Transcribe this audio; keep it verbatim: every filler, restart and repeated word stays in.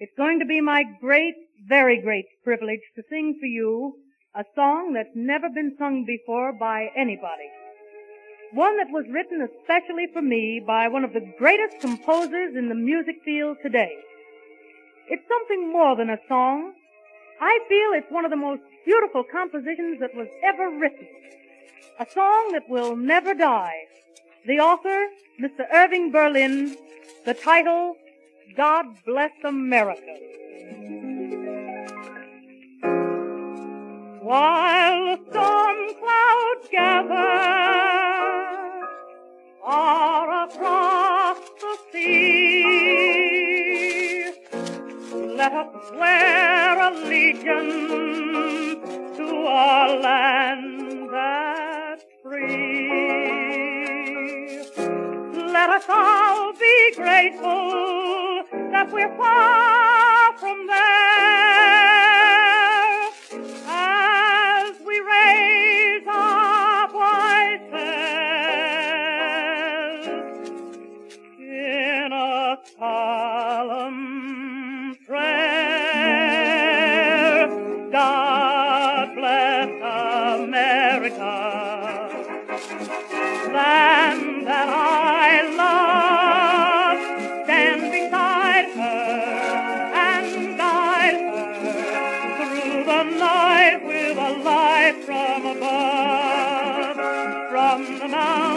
It's going to be my great, very great privilege to sing for you a song that's never been sung before by anybody. One that was written especially for me by one of the greatest composers in the music field today. It's something more than a song. I feel it's one of the most beautiful compositions that was ever written. A song that will never die. The author, Mister Irving Berlin, the title, God Bless America. While the storm clouds gather far across the sea, let us swear allegiance to our land that's free. Let us all be grateful that we're far from there. From above, from the mountain.